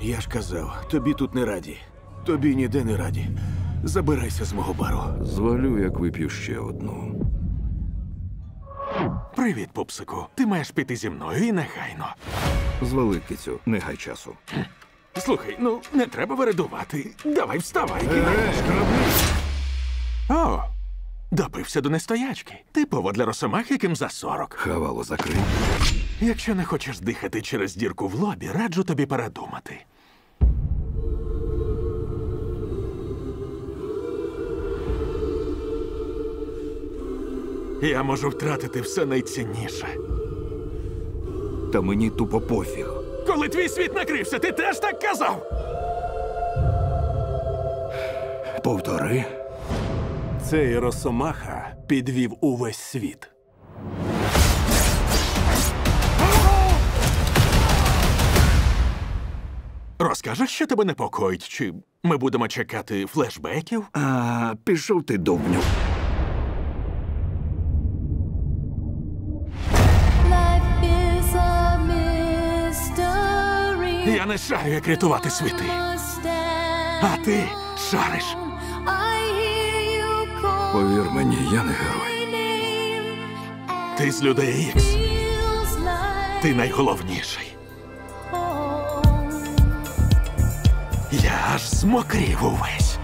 Я ж казав, тобі тут не раді. Тобі ніде не раді. Забирайся з мого бару. Звалю, як вип'ю ще одну. Привіт, пупсику. Ти маєш піти зі мною і негайно. Звали, кицю, не гай часу. Слухай, ну, не треба вирадувати. Давай, вставай. О, допився до нестоячки. Типово для росомах, яким за 40. Хавало закрив. Якщо не хочеш дихати через дірку в лобі, раджу тобі передумати. Я можу втратити все найцінніше. Та мені тупо пофіг. Коли твій світ накрився, ти теж так казав? Повтори. Цей росомаха підвів увесь світ. Розкажеш, що тебе непокоїть? Чи ми будемо чекати флешбеків? А, пішов ти, довбню. Я не шарю, як рятувати світи. А ти шариш. Повір мені, я не герой. Ти з ЛюдиІкс. Ти найголовніший. Я аж змокрів увесь.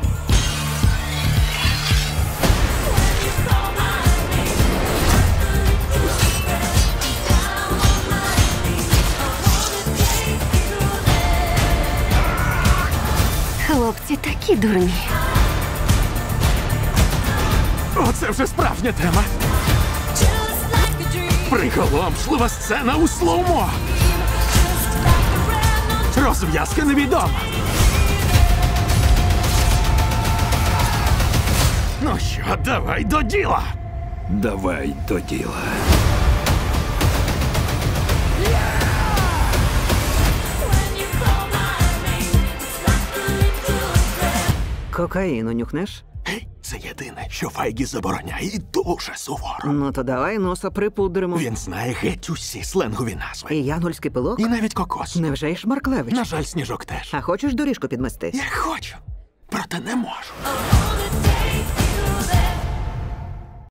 Хлопці такі дурні. Оце вже справжня тема. Приголомшлива сцена у слоумо. Розв'язка невідома. Ну що, давай до діла. Давай до діла. Кокаїну нюхнеш? Це єдине, що Файгі забороняє, і дуже суворо. Ну то давай носа припудримо. Він знає геть усі сленгові назви. І янгольський пилок? І навіть кокос. Невже і Шмарклевич? На жаль, Сніжок теж. А хочеш доріжку підмести? Я хочу, проте не можу.